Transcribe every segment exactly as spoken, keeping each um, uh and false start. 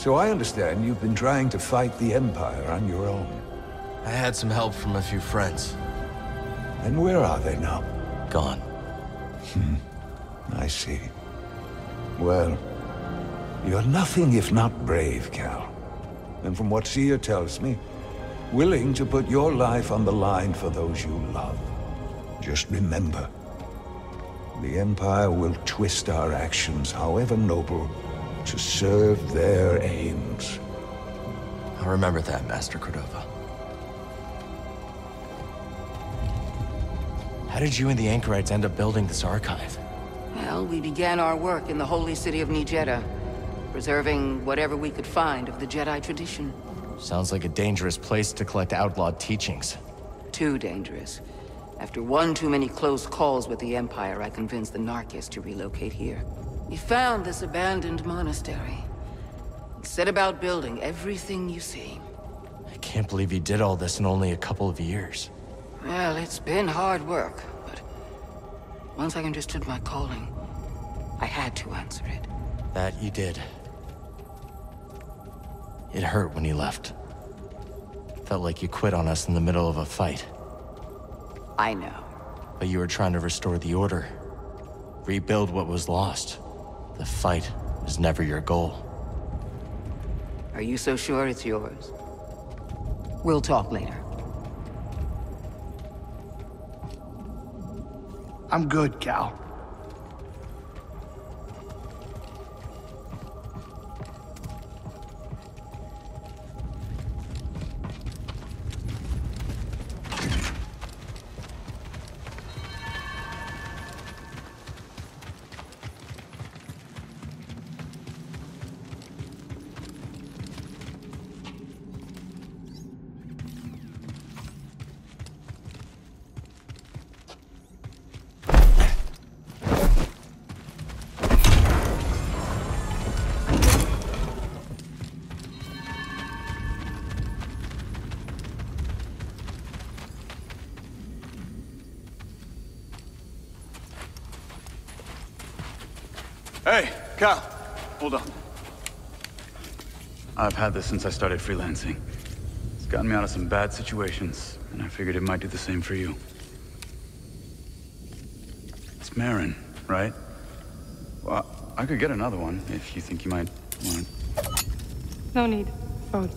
So I understand you've been trying to fight the Empire on your own. I had some help from a few friends. And where are they now? Gone. Hmm. I see. Well, you're nothing if not brave, Cal. And from what Sia tells me, willing to put your life on the line for those you love. Just remember, the Empire will twist our actions, however noble, to serve their aims. I'll remember that, Master Cordova. How did you and the Anchorites end up building this archive? Well, we began our work in the holy city of Nijedda, preserving whatever we could find of the Jedi tradition. Sounds like a dangerous place to collect outlawed teachings. Too dangerous. After one too many close calls with the Empire, I convinced the Narkis to relocate here. We found this abandoned monastery. Set about building everything you see. I can't believe you did all this in only a couple of years. Well, it's been hard work, but once I understood my calling, I had to answer it. That you did. It hurt when you left. Felt like you quit on us in the middle of a fight. I know. But you were trying to restore the order. Rebuild what was lost. The fight was never your goal. Are you so sure it's yours? We'll talk later. I'm good, Cal. Cal, hold on. I've had this since I started freelancing. It's gotten me out of some bad situations, and I figured it might do the same for you. It's Merrin, right? Well, I could get another one if you think you might want. No need. Phone.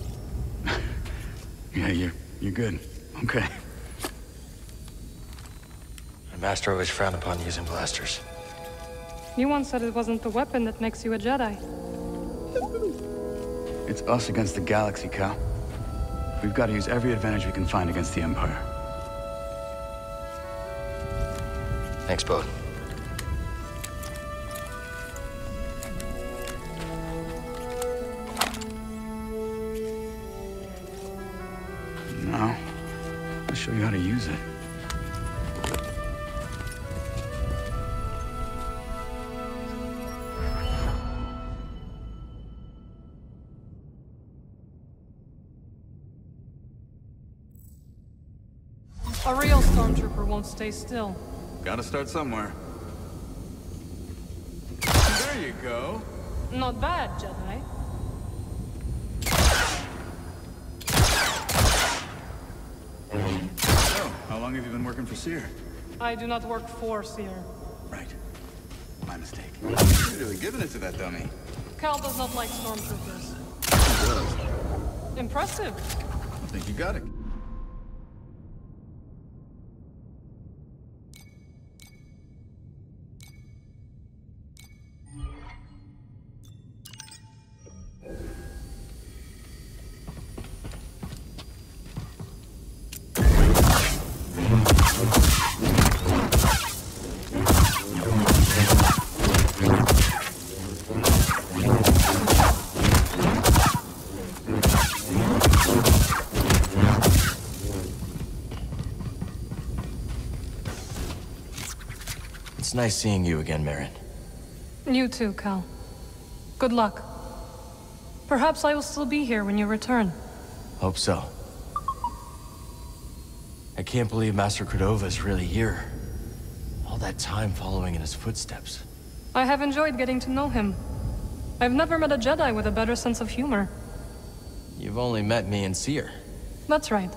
Yeah, you're you're good. Okay. My master always frowned upon using blasters. You once said it wasn't the weapon that makes you a Jedi. It's us against the galaxy, Cal. We've got to use every advantage we can find against the Empire. Thanks, both. Now, I'll show you how to use it. Stay still. Gotta start somewhere. There you go. Not bad, Jedi. So, how long have you been working for Cere? I do not work for Cere. Right. My mistake. You're really giving it to that dummy. Cal does not like stormtroopers. He does. Impressive. I think you got it. It's nice seeing you again, Merrin. You too, Cal. Good luck. Perhaps I will still be here when you return. Hope so. I can't believe Master Cordova is really here. All that time following in his footsteps. I have enjoyed getting to know him. I've never met a Jedi with a better sense of humor. You've only met me and Cere. That's right.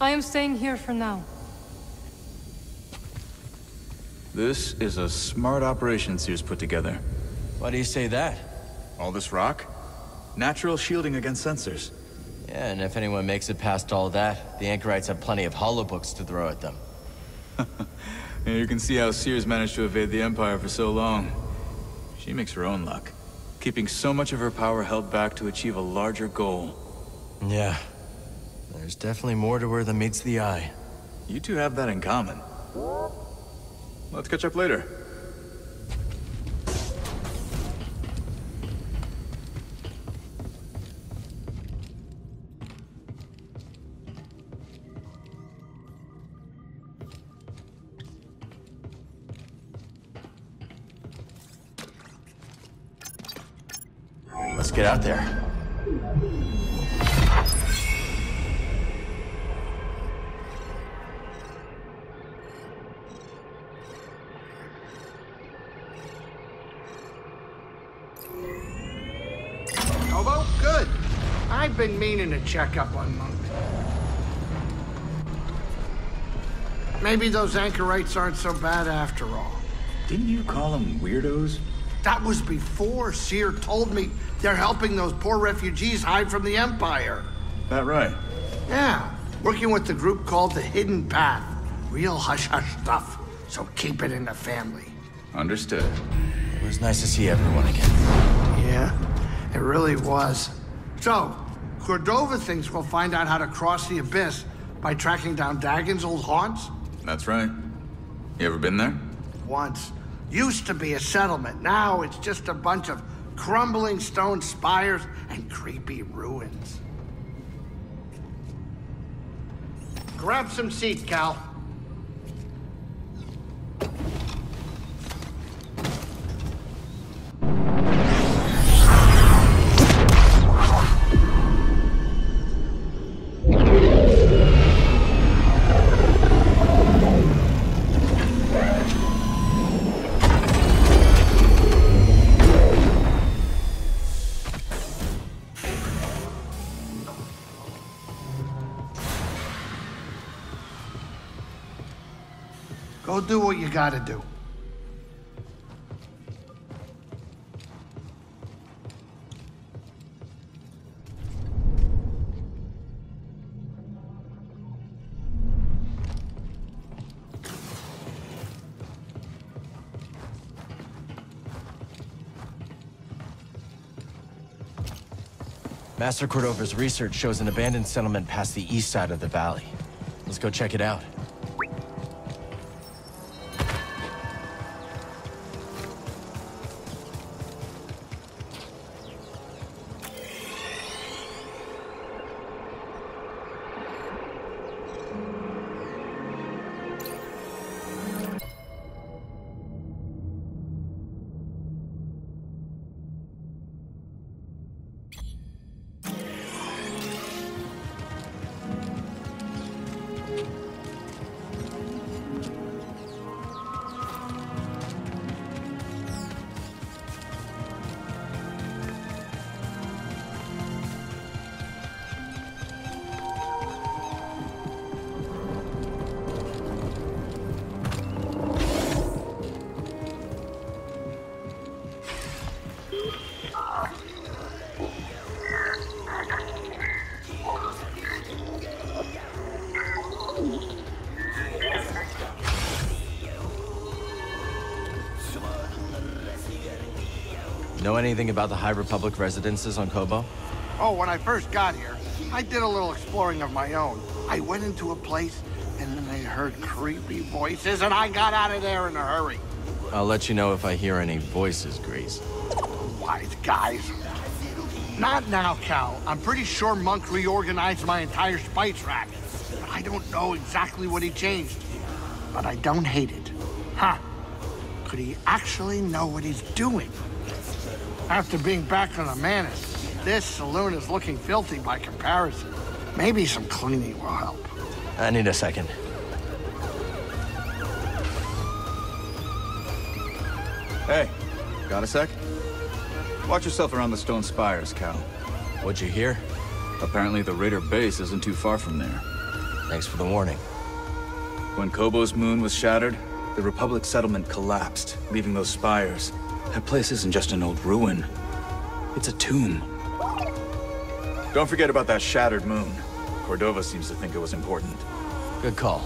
I am staying here for now. This is a smart operation Cere's put together. Why do you say that? All this rock? Natural shielding against sensors. Yeah, and if anyone makes it past all that, the Anchorites have plenty of holobooks to throw at them. Yeah, you can see how Cere's managed to evade the Empire for so long. She makes her own luck, keeping so much of her power held back to achieve a larger goal. Yeah. There's definitely more to her than meets the eye. You two have that in common. Let's catch up later. Let's get out there. Been meaning to check up on Monk. Maybe those anchorites aren't so bad after all. Didn't you call them weirdos? That was before Cere told me they're helping those poor refugees hide from the Empire. That right? Yeah, working with the group called the Hidden Path. Real hush-hush stuff, so keep it in the family. Understood. It was nice to see everyone again. Yeah, it really was. So, Cordova thinks we'll find out how to cross the abyss by tracking down Dagon's old haunts? That's right. You ever been there? Once. Used to be a settlement. Now it's just a bunch of crumbling stone spires and creepy ruins. Grab some seat, Cal. Go do what you gotta do. Master Cordova's research shows an abandoned settlement past the east side of the valley. Let's go check it out. Know anything about the High Republic residences on Koboh? Oh, when I first got here, I did a little exploring of my own. I went into a place, and then I heard creepy voices, and I got out of there in a hurry. I'll let you know if I hear any voices, Greez. Wise guys. Not now, Cal. I'm pretty sure Monk reorganized my entire spice racket. I don't know exactly what he changed, but I don't hate it. Huh. Could he actually know what he's doing? After being back on the Mantis, this saloon is looking filthy by comparison. Maybe some cleaning will help. I need a second. Hey, Got a sec? Watch yourself around the stone spires, Cal. What'd you hear? Apparently the Raider base isn't too far from there. Thanks for the warning. When Koboh's moon was shattered, the Republic settlement collapsed, leaving those spires. That place isn't just an old ruin. It's a tomb. Don't forget about that shattered moon. Cordova seems to think it was important. Good call.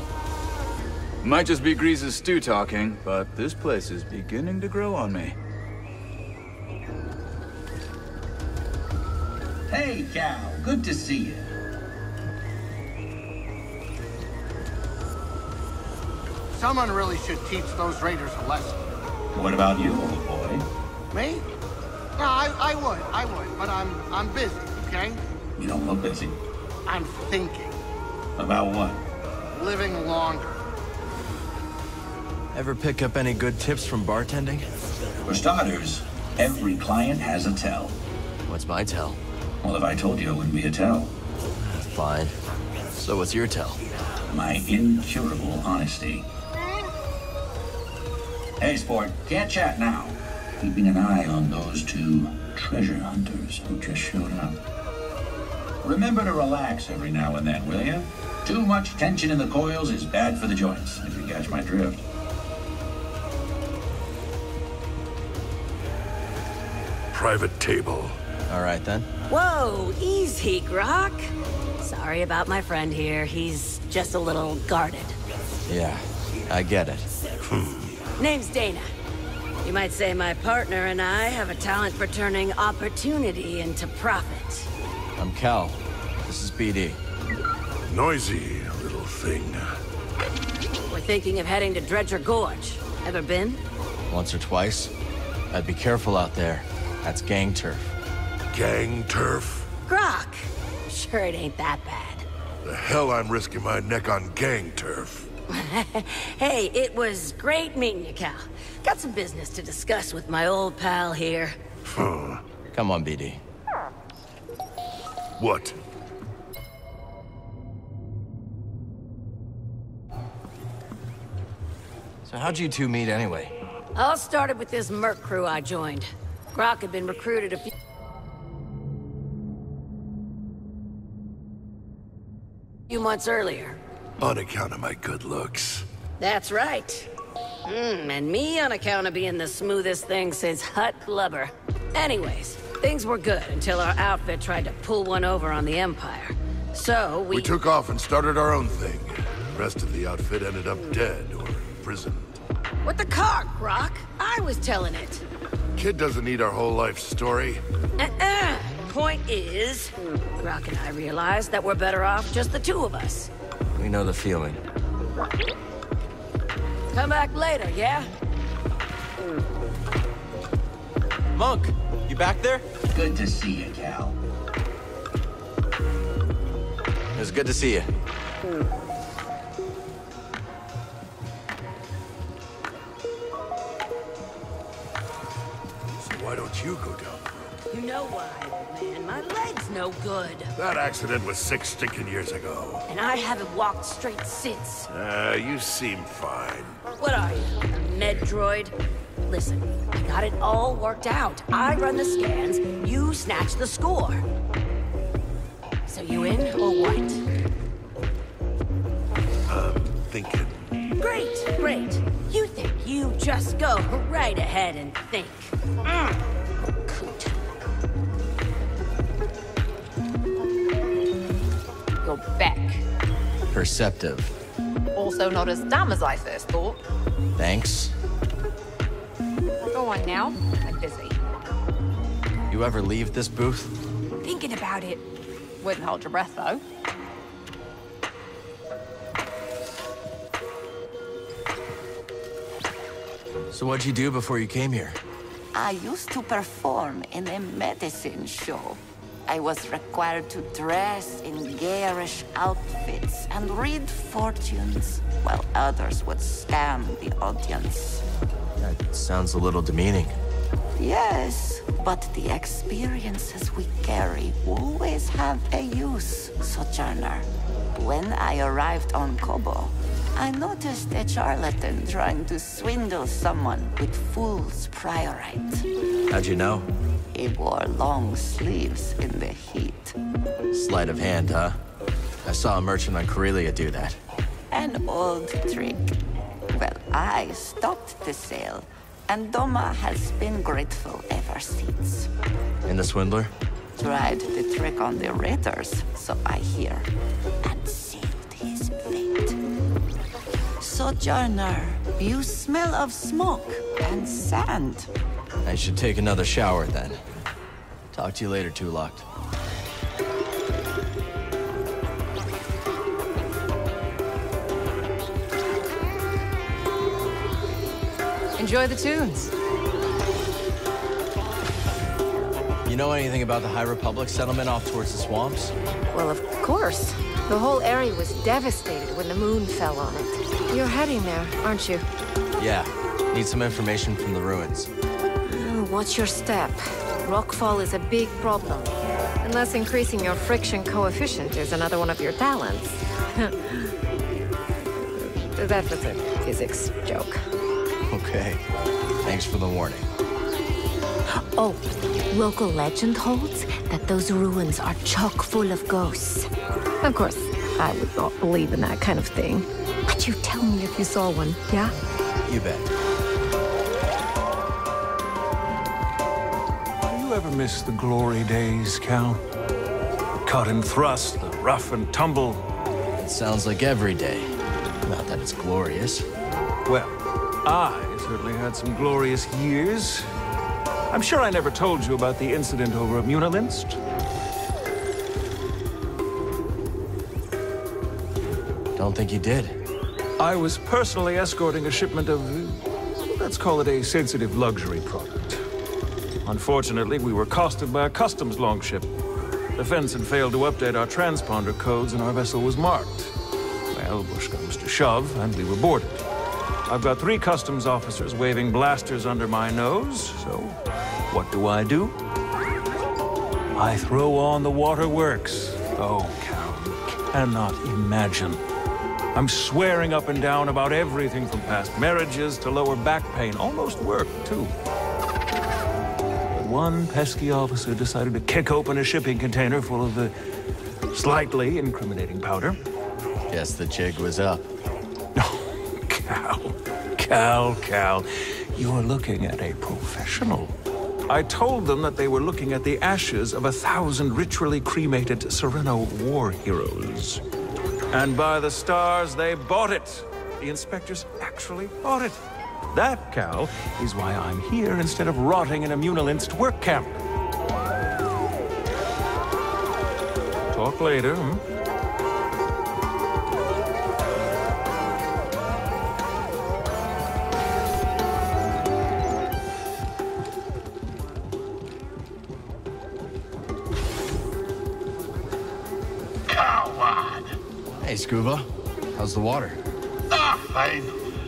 Might just be Greez's stew talking, but this place is beginning to grow on me. Hey, Cal. Good to see you. Someone really should teach those raiders a lesson. What about you, old boy? Me? No, I, I would, I would, but I'm, I'm busy, okay? You don't look busy. I'm thinking. About what? Living longer. Ever pick up any good tips from bartending? For starters, every client has a tell. What's my tell? Well, if I told you, it wouldn't be a tell. Fine. So what's your tell? My incurable honesty. Hey, sport, can't chat now. Keeping an eye on those two treasure hunters who just showed up. Remember to relax every now and then, will you? Too much tension in the coils is bad for the joints, if you catch my drift. Private table. All right, then. Whoa, easy, Grock. Sorry about my friend here. He's just a little guarded. Yeah, I get it. Hmm. Name's Dana. You might say my partner and I have a talent for turning opportunity into profit. I'm Cal. This is B D. Noisy little thing. We're thinking of heading to Dredger Gorge. Ever been? Once or twice. I'd be careful out there. That's gang turf. Gang turf? Grock! I'm sure it ain't that bad. The hell I'm risking my neck on gang turf. Hey, it was great meeting you, Cal. Got some business to discuss with my old pal here. Huh. Come on, B D. What? So how'd you two meet anyway? All started with this merc crew I joined. Grock had been recruited a few... few months earlier. On account of my good looks. That's right. Mm, and me on account of being the smoothest thing since Hutt Glubber. Anyways, things were good until our outfit tried to pull one over on the Empire. So we... We took off and started our own thing. The rest of the outfit ended up dead or imprisoned. With the car, Grock. I was telling it. Kid doesn't need our whole life story. Uh-uh. Point is, Grock and I realized that we're better off just the two of us. We know the feeling. Come back later, yeah? Monk, you back there? Good to see you, Cal. It was good to see you. Mm. Why don't you go down the road? You know why, man. My leg's no good. That accident was six stinking years ago. And I haven't walked straight since. Uh, you seem fine. What are you, a med droid? Listen, I got it all worked out. I run the scans, you snatch the score. So you in or what? I'm thinking. Great, great. You think you just go right ahead and think. Mm. Coot. You're Beck. Perceptive. Also not as dumb as I first thought. Thanks. Go on now. I'm busy. You ever leave this booth? Thinking about it. Wouldn't hold your breath, though. So what'd you do before you came here? I used to perform in a medicine show. I was required to dress in garish outfits and read fortunes, while others would scam the audience. That sounds a little demeaning. Yes, but the experiences we carry always have a use, Sojourner. When I arrived on Koboh, I noticed a charlatan trying to swindle someone with fool's priorite. How'd you know? He wore long sleeves in the heat. Sleight of hand, huh? I saw a merchant on Corellia do that. An old trick. Well, I stopped the sale, and Doma has been grateful ever since. And the swindler? Tried the trick on the raiders, so I hear, and sealed his fate. Sojourner, you smell of smoke and sand. I should take another shower then. Talk to you later, Tuluct. Enjoy the tunes. You know anything about the High Republic settlement off towards the swamps? Well, of course. The whole area was devastated when the moon fell on it. You're heading there, aren't you? Yeah. Need some information from the ruins. Watch your step. Rockfall is a big problem. Unless increasing your friction coefficient is another one of your talents. That was a physics joke. Okay. Thanks for the warning. Oh, local legend holds that those ruins are chock full of ghosts. Of course, I would not believe in that kind of thing. But you tell me if you saw one, yeah? You bet. Do you ever miss the glory days, Cal? Cut and thrust, the rough and tumble. It sounds like every day. Not that it's glorious. Well, I certainly had some glorious years. I'm sure I never told you about the incident over at Munilinst. Don't think you did. I was personally escorting a shipment of, let's call it a sensitive luxury product. Unfortunately, we were accosted by a customs longship. The ensign failed to update our transponder codes and our vessel was marked. Well, push comes to shove and we were boarded. I've got three customs officers waving blasters under my nose, so what do I do? I throw on the waterworks. Oh, Cal, you cannot imagine. I'm swearing up and down about everything from past marriages to lower back pain, almost work, too. But one pesky officer decided to kick open a shipping container full of the slightly incriminating powder. Guess the jig was up. Cal, Cal, Cal, you're looking at a professional. I told them that they were looking at the ashes of a thousand ritually cremated Sereno war heroes. And by the stars, they bought it. The inspectors actually bought it. That, Cal, is why I'm here instead of rotting in a Munilinst work camp. Talk later, hmm? Scuba, how's the water? Ah, fine.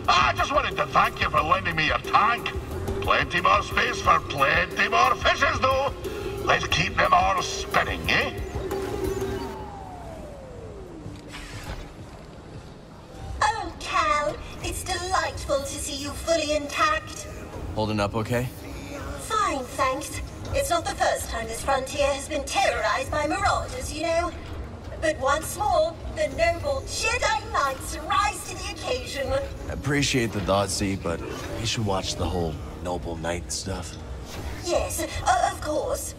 I just wanted to thank you for lending me your tank. Plenty more space for plenty more fishes, though. Let's keep them all spinning, eh? Oh, Cal, it's delightful to see you fully intact. Holding up okay? Fine, thanks. It's not the first time this frontier has been terrorized by marauders, you know. But once more, the noble Jedi Knights rise to the occasion. I appreciate the thought, Sia, but we should watch the whole noble knight stuff. Yes, uh, of course.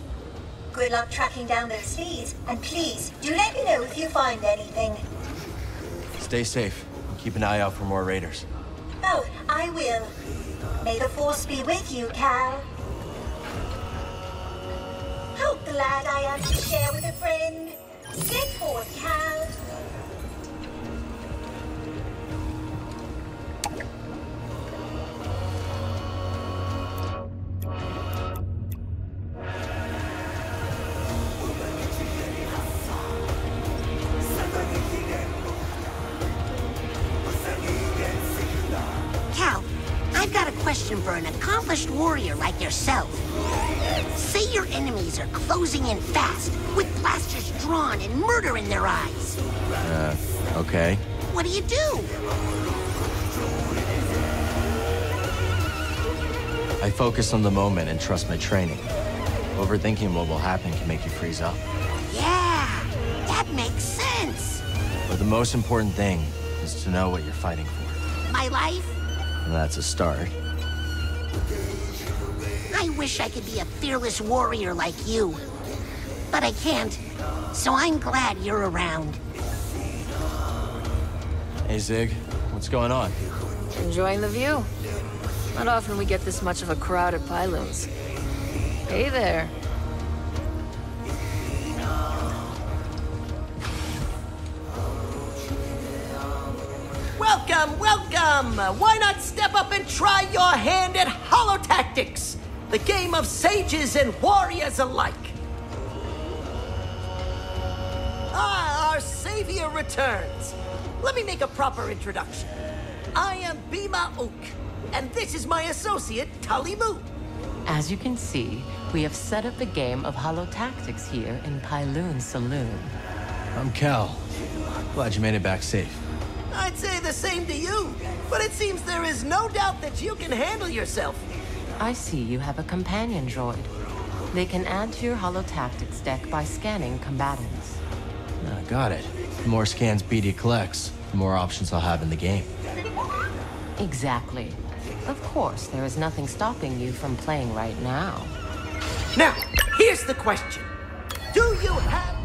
Good luck tracking down those thieves, and please, do let me know if you find anything. Stay safe. Keep an eye out for more raiders. Oh, I will. May the Force be with you, Cal. How glad I am to share with a friend. Get forward, Cal. Cal, I've got a question for an accomplished warrior like yourself. Say your enemies are closing in fast, with blasters drawn and murder in their eyes. Uh, okay. What do you do? I focus on the moment and trust my training. Overthinking what will happen can make you freeze up. Yeah, that makes sense. But the most important thing is to know what you're fighting for. My life? And that's a start. I wish I could be a fearless warrior like you. But I can't, so I'm glad you're around. Hey, Zig. What's going on? Enjoying the view. Not often we get this much of a crowd at Pyloons. Hey there. Welcome, welcome! Why not step up and try your hand at Holo Tactics, the game of sages and warriors alike. Ah, our savior returns. Let me make a proper introduction. I am Bhima Ook, and this is my associate, Talimu. As you can see, we have set up the game of Holo Tactics here in Pyloon Saloon. I'm Cal. Glad you made it back safe. I'd say the same to you, but it seems there is no doubt that you can handle yourself. I see you have a companion droid. They can add to your Holo Tactics deck by scanning combatants. Uh, got it. The more scans B D collects, the more options I'll have in the game. Exactly. Of course, there is nothing stopping you from playing right now. Now, here's the question. Do you have...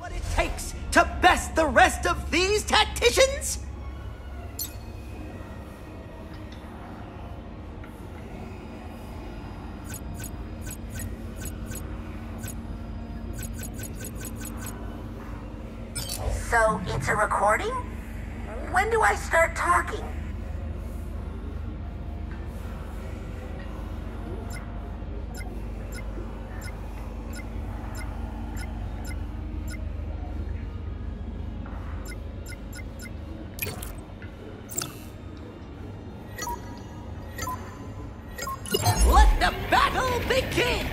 what it takes to best the rest of these tacticians? So, it's a recording? When do I start talking? Let the battle begin!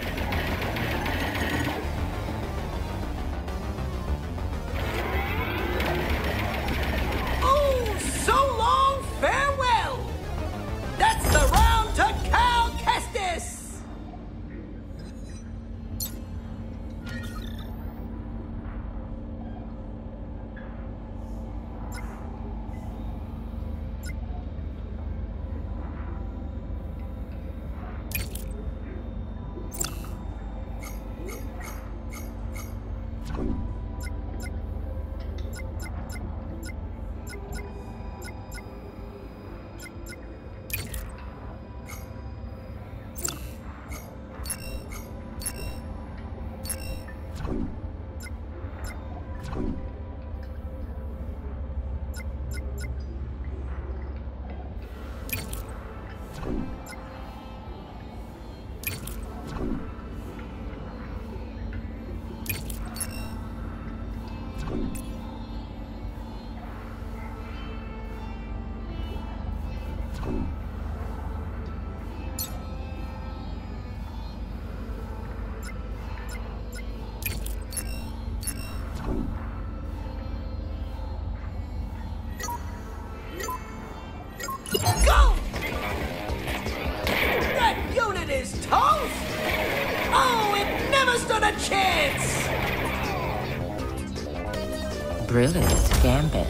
Brilliant gambit.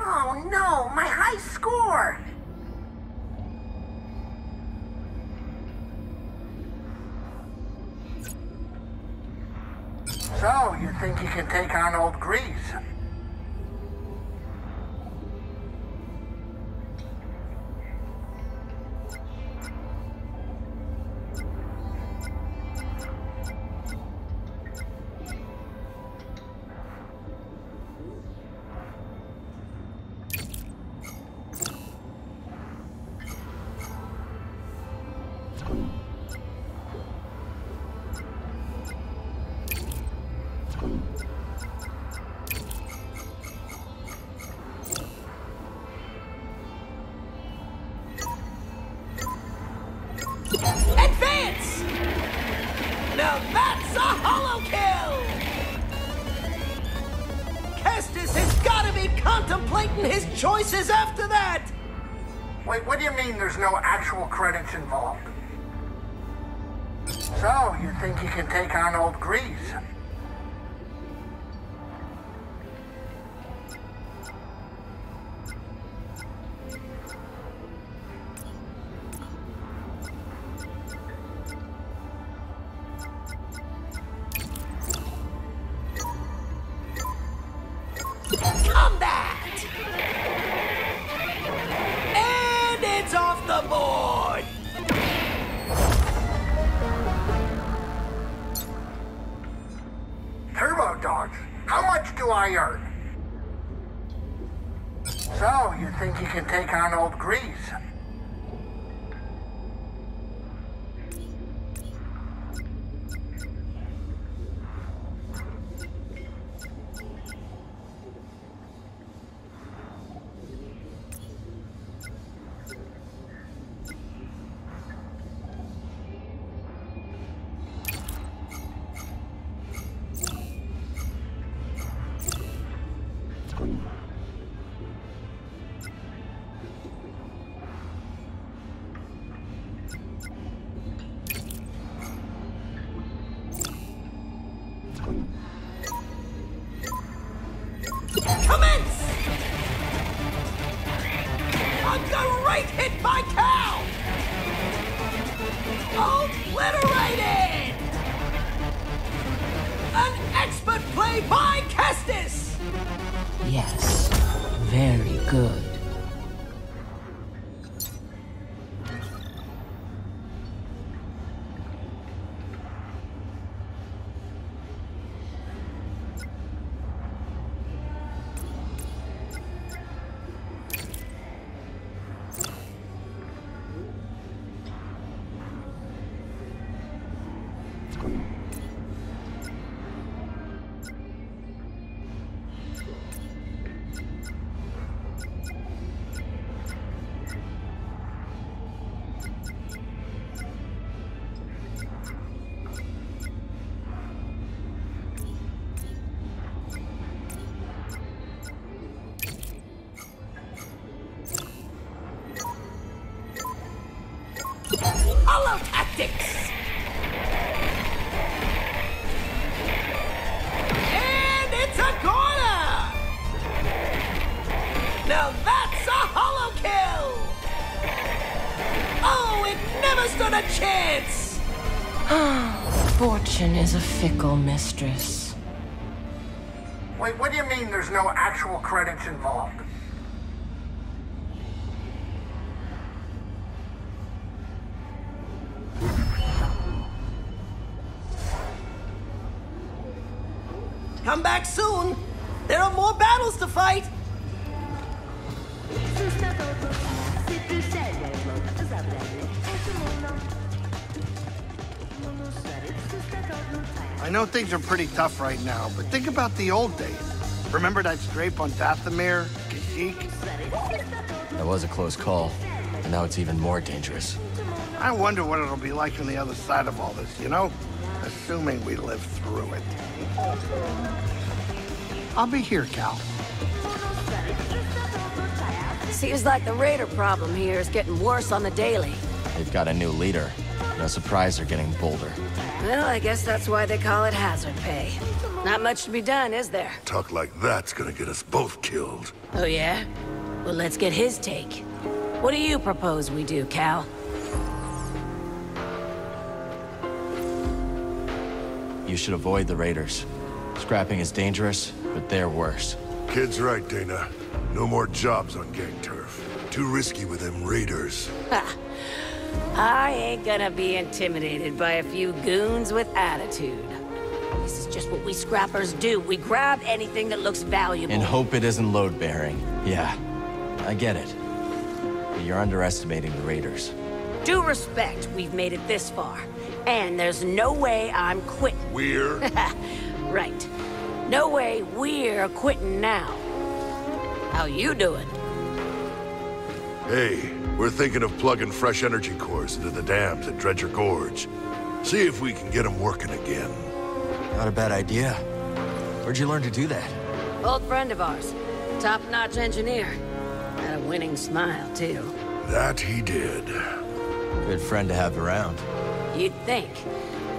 Oh no, my high score! So, you think you can take on old Greez? Now that's a holo kill! Kestis has got to be contemplating his choices after that! Wait, what do you mean there's no actual credits involved? So, you think you can take on old Greez? Holo Tactics! And it's a corner! Now that's a holo kill! Oh, it never stood a chance! Fortune is a fickle mistress. Wait, what do you mean there's no actual credits involved? Come back soon. There are more battles to fight. I know things are pretty tough right now, but think about the old days. Remember that scrape on Dathomir, Kashyyyk? That was a close call, and now it's even more dangerous. I wonder what it'll be like on the other side of all this, you know? Assuming we live through it. I'll be here, Cal. Seems like the raider problem here is getting worse on the daily. They've got a new leader. No surprise they're getting bolder. Well, I guess that's why they call it hazard pay. Not much to be done, is there? Talk like that's gonna get us both killed. Oh, yeah? Well, let's get his take. What do you propose we do, Cal? You should avoid the raiders. Scrapping is dangerous, but they're worse. Kid's right, Dana. No more jobs on gang turf. Too risky with them raiders. Ha! I ain't gonna be intimidated by a few goons with attitude. This is just what we scrappers do. We grab anything that looks valuable. And hope it isn't load-bearing. Yeah, I get it. But you're underestimating the raiders. Due respect, we've made it this far. And there's no way I'm quitting. We're... Right. No way we're quitting now. How you doing? Hey, we're thinking of plugging fresh energy cores into the dams at Dredger Gorge. See if we can get them working again. Not a bad idea. Where'd you learn to do that? Old friend of ours. Top-notch engineer. Had a winning smile, too. That he did. Good friend to have around. You'd think.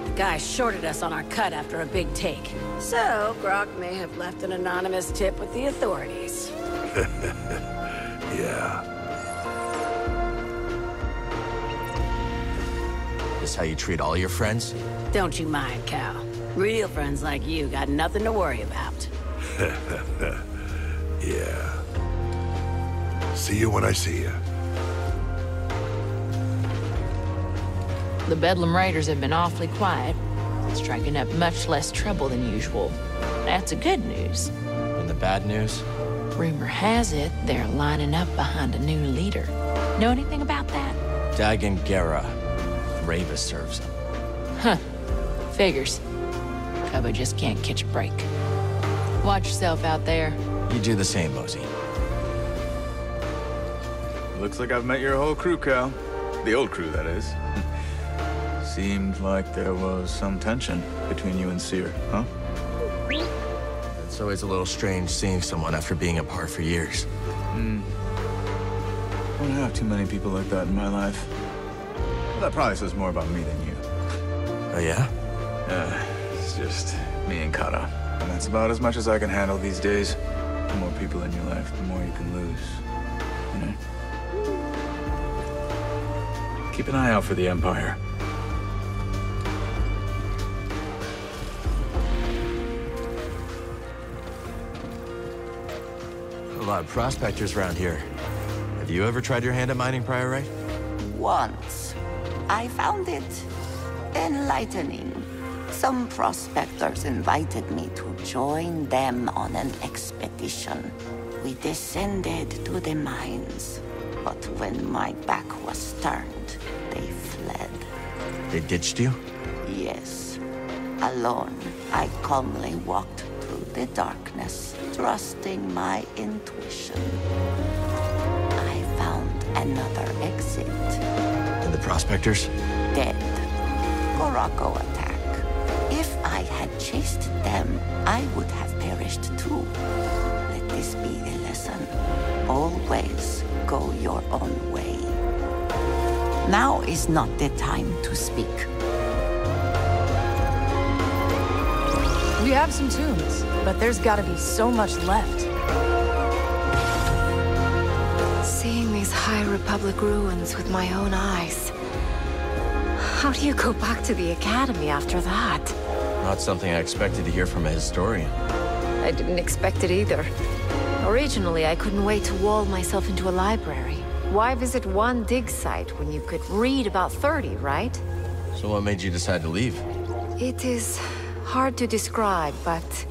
The guy shorted us on our cut after a big take. So, Grock may have left an anonymous tip with the authorities. Yeah. This how you treat all your friends? Don't you mind, Cal. Real friends like you got nothing to worry about. Yeah. See you when I see you. The Bedlam Raiders have been awfully quiet. Striking up much less trouble than usual. That's the good news. And the bad news? Rumor has it they're lining up behind a new leader. Know anything about that? Dagon Gera. Rava serves him. Huh. Figures. Koboh just can't catch a break. Watch yourself out there. You do the same, Mosey. Looks like I've met your whole crew, Cal. The old crew, that is. Seemed like there was some tension between you and Cere, huh? It's always a little strange seeing someone after being apart for years. Hmm. I don't have too many people like that in my life. That probably says more about me than you. Oh, yeah? Uh, it's just me and Kata. And that's about as much as I can handle these days. The more people in your life, the more you can lose. You know? Keep an eye out for the Empire. A lot of prospectors around here. Have you ever tried your hand at mining priorite? Once. I found it enlightening. Some prospectors invited me to join them on an expedition. We descended to the mines, but when my back was turned, they fled. They ditched you? Yes. Alone, I calmly walked through the darkness, trusting my intuition. I found another exit. And the prospectors? Dead. Gorako attack. If I had chased them, I would have perished too. Let this be the lesson. Always go your own way. Now is not the time to speak. We have some tombs, but there's gotta be so much left. Seeing these High Republic ruins with my own eyes. How do you go back to the Academy after that? Not something I expected to hear from a historian. I didn't expect it either. Originally, I couldn't wait to wall myself into a library. Why visit one dig site when you could read about thirty, right? So what made you decide to leave? It is hard to describe, but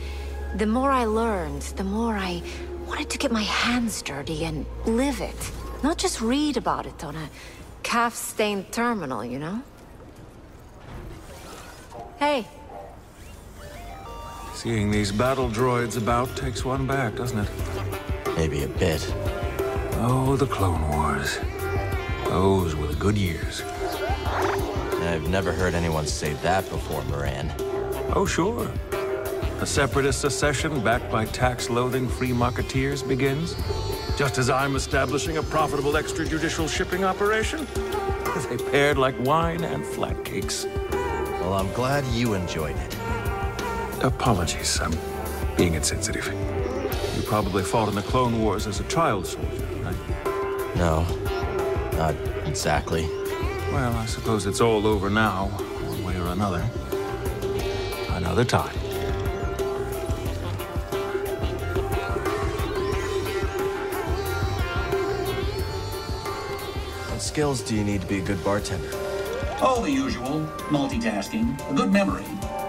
the more I learned, the more I... I wanted to get my hands dirty and live it. Not just read about it on a calf-stained terminal, you know? Hey. Seeing these battle droids about takes one back, doesn't it? Maybe a bit. Oh, the Clone Wars. Those were the good years. I've never heard anyone say that before, Moran. Oh, sure. A separatist secession backed by tax-loathing free marketeers begins, just as I'm establishing a profitable extrajudicial shipping operation. They paired like wine and flatcakes. Well, I'm glad you enjoyed it. Apologies, I'm being insensitive. You probably fought in the Clone Wars as a child soldier, right? No, not exactly. Well, I suppose it's all over now, one way or another. Another time. What skills do you need to be a good bartender? Oh, the usual. Multitasking, a good memory,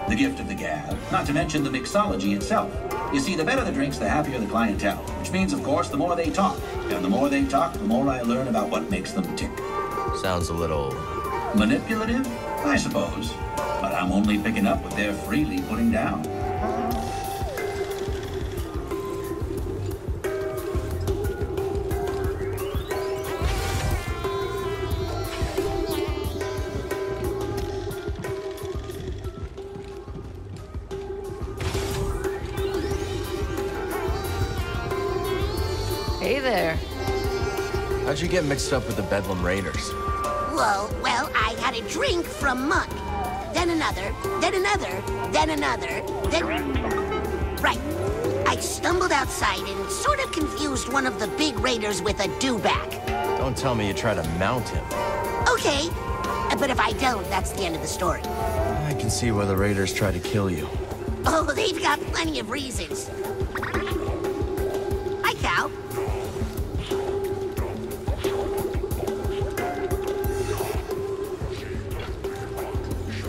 the gift of the gab, not to mention the mixology itself. You see, the better the drinks, the happier the clientele, which means, of course, the more they talk. And the more they talk, the more I learn about what makes them tick. Sounds a little... manipulative, I suppose. But I'm only picking up what they're freely putting down. Hey there. How'd you get mixed up with the Bedlam Raiders? Whoa, well, I had a drink from Muck. Then another, then another, then another, then... Right. I stumbled outside and sort of confused one of the big raiders with a dewback. Don't tell me you try to mount him. Okay, but if I don't, that's the end of the story. I can see why the raiders try to kill you. Oh, they've got plenty of reasons. Hi, Cal.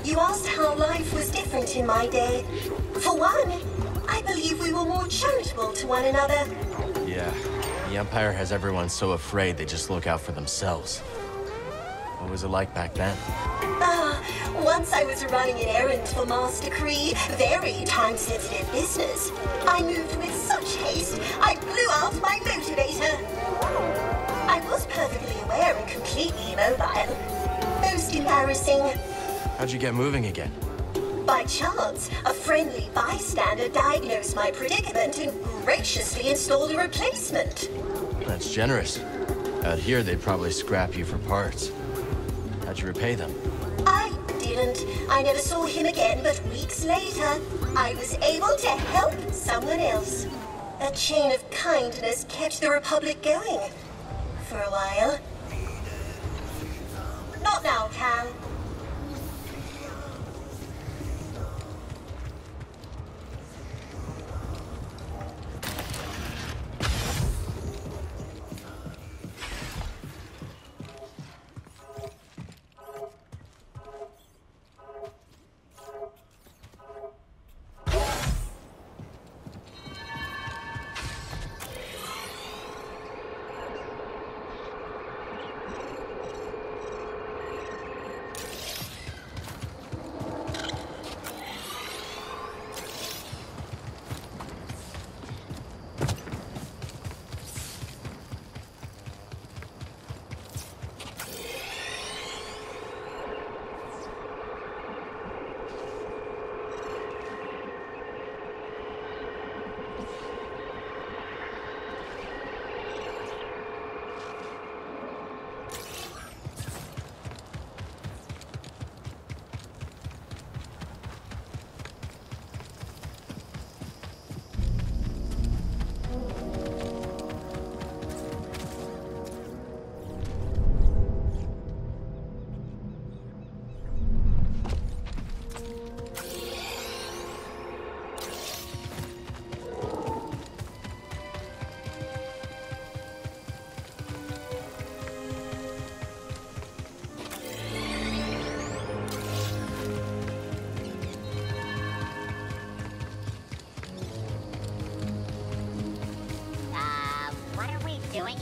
You asked how life was different in my day. For one, I believe we were more charitable to one another. Yeah. The Empire has everyone so afraid they just look out for themselves. What was it like back then? Ah, once I was running an errand for Master Cree, very time-sensitive business. I moved with such haste, I blew out my motivator. I was perfectly aware and completely immobile. Most embarrassing. How'd you get moving again? By chance, a friendly bystander diagnosed my predicament and graciously installed a replacement. That's generous. Out here, they'd probably scrap you for parts. How'd you repay them? I didn't. I never saw him again, but weeks later, I was able to help someone else. A chain of kindness kept the Republic going. For a while. Not now, Cal.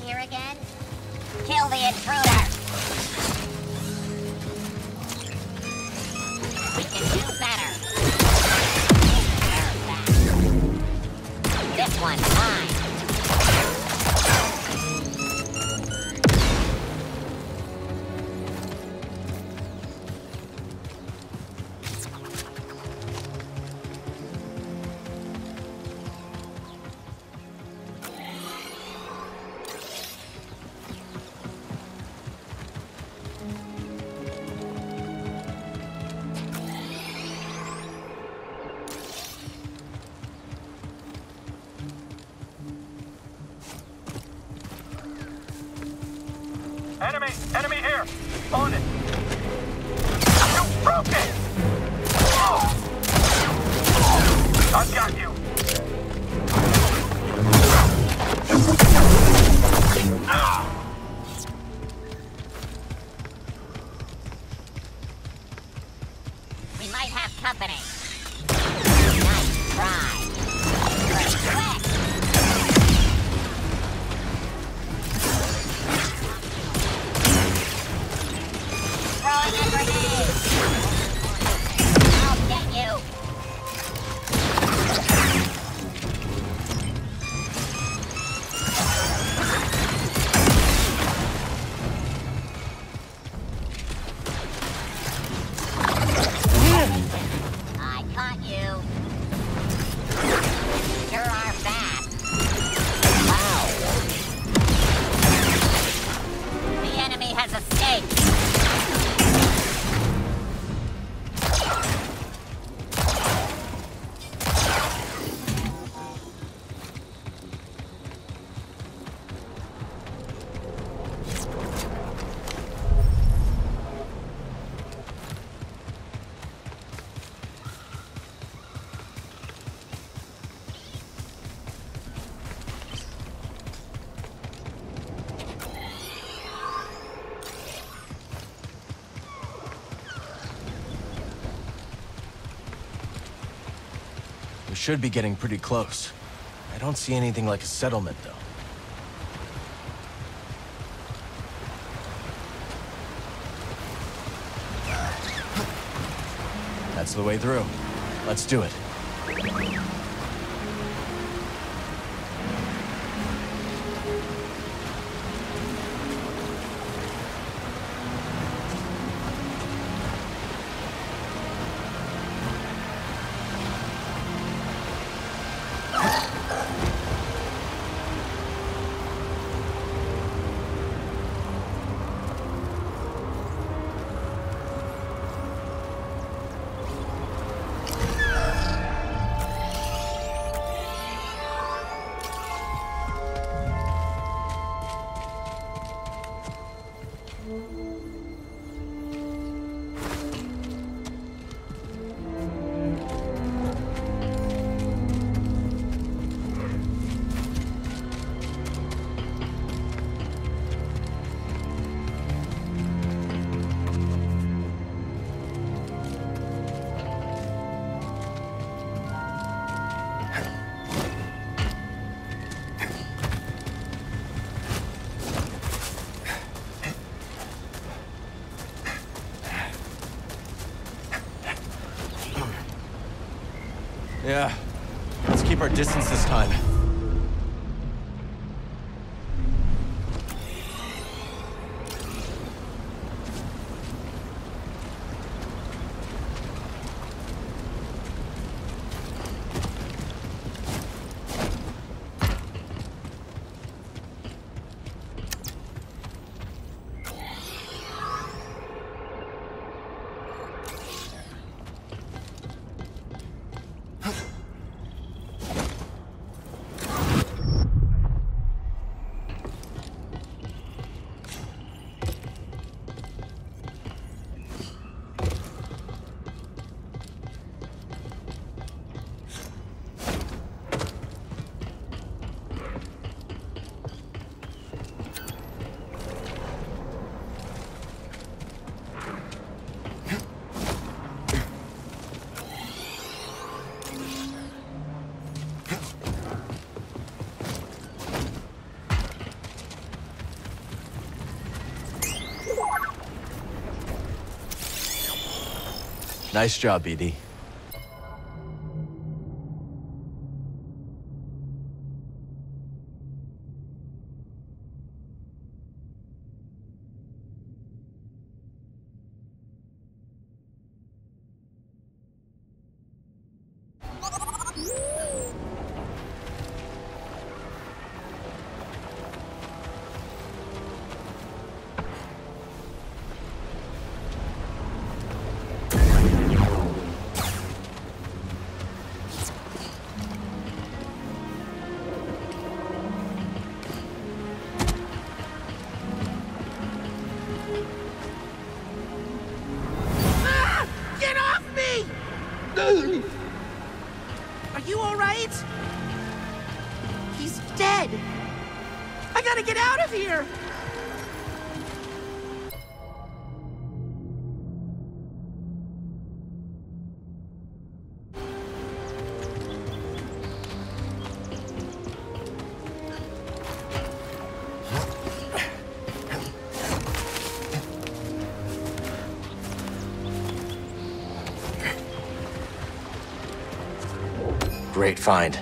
Here again? Kill the intruder! We can do better! This one's mine! You're our We should be getting pretty close. I don't see anything like a settlement, though. That's the way through. Let's do it. Yeah, let's keep our distance this time. Nice job, B D. Great find.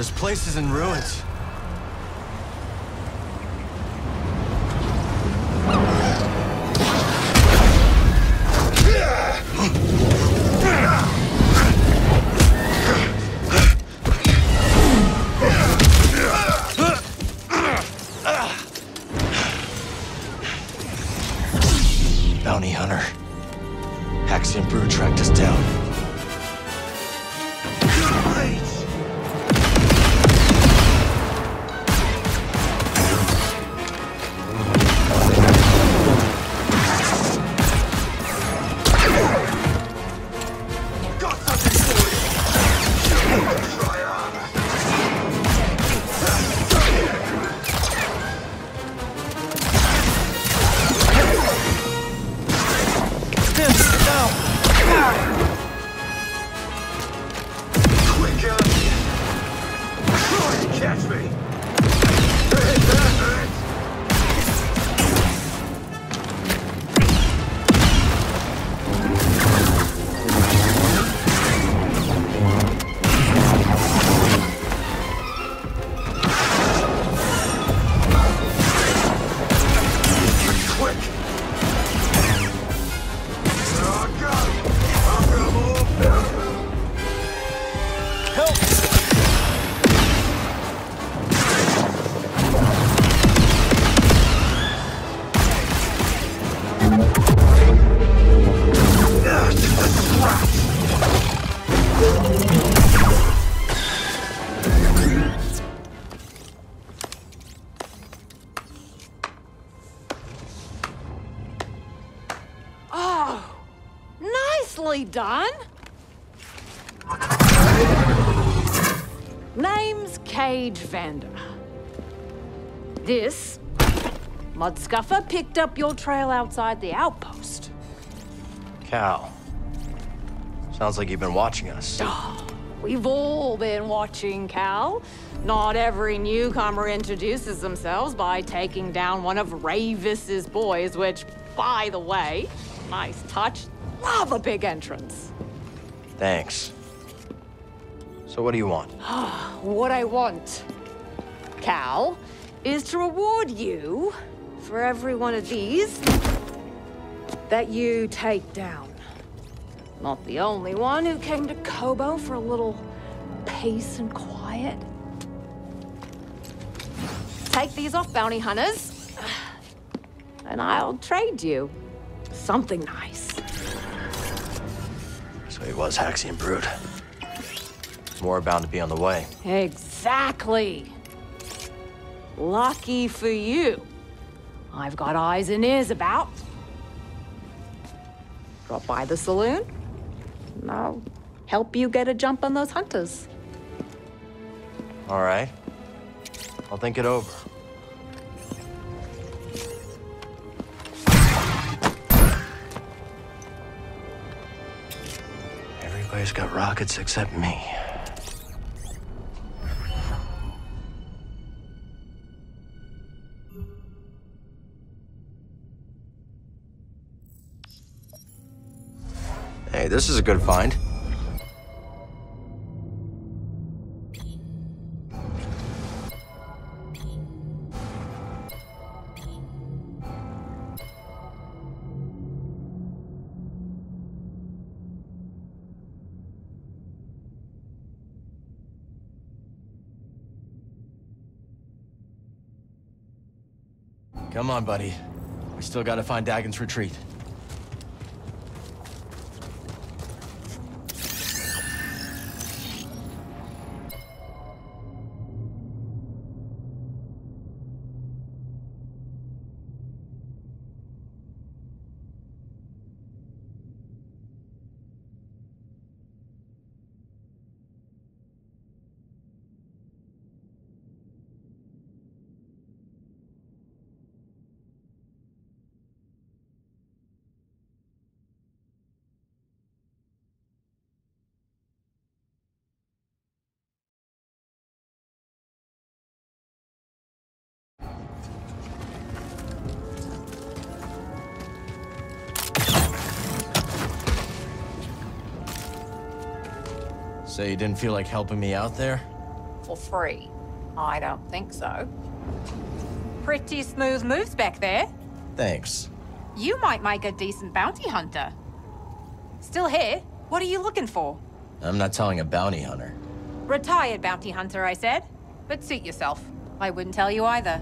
This place is in ruins. Done? Name's Cage Vander. This mud scuffer picked up your trail outside the outpost. Cal, sounds like you've been watching us. Oh, we've all been watching, Cal. Not every newcomer introduces themselves by taking down one of Ravis's boys, which, by the way, nice touch. Love a big entrance. Thanks. So what do you want? What I want, Cal, is to reward you for every one of these that you take down. Not the only one who came to Koboh for a little peace and quiet. Take these off, bounty hunters, and I'll trade you something nice. It was Haxian Brood. More bound to be on the way. Exactly. Lucky for you. I've got eyes and ears about. Drop by the saloon, and I'll help you get a jump on those hunters. All right. I'll think it over. Everybody's got rockets except me. Hey, this is a good find. Come on, buddy. We still gotta find Dagon's retreat. So you didn't feel like helping me out there? for free. I don't think so. Pretty smooth moves back there. Thanks. You might make a decent bounty hunter. Still here? What are you looking for? I'm not telling a bounty hunter. Retired bounty hunter, I said. But suit yourself. I wouldn't tell you either.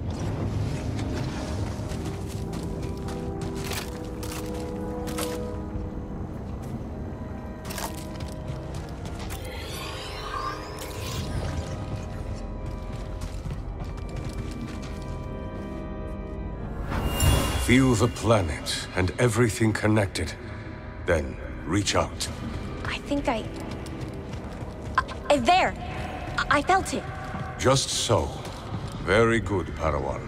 Feel the planet and everything connected, then reach out. I think I... I there! I felt it. Just so. Very good, Padawan.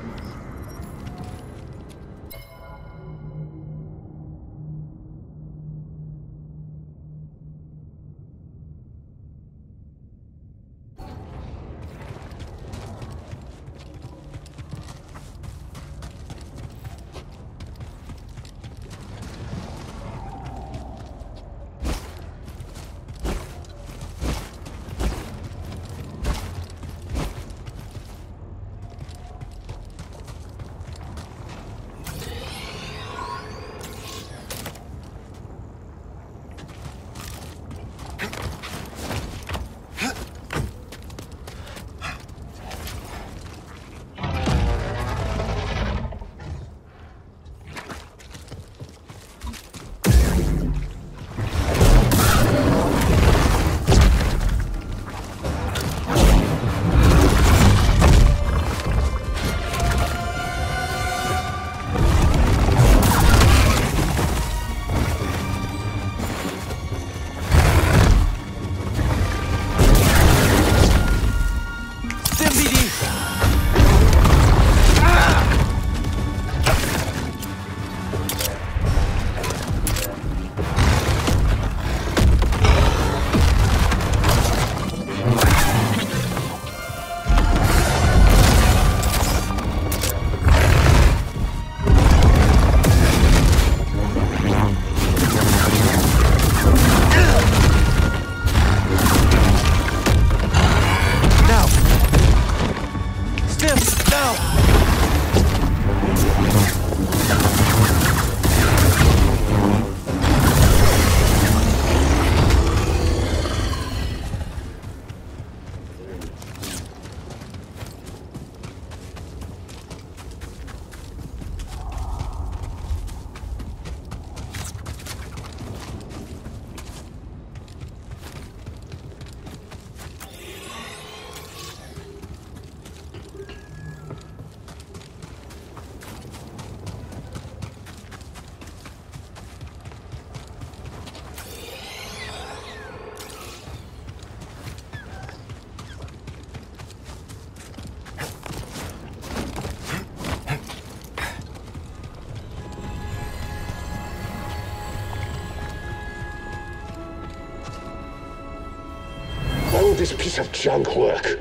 This piece of junk work.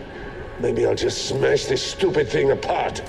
Maybe I'll just smash this stupid thing apart.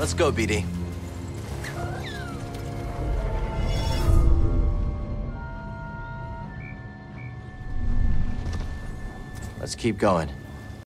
Let's go, B D. Let's keep going.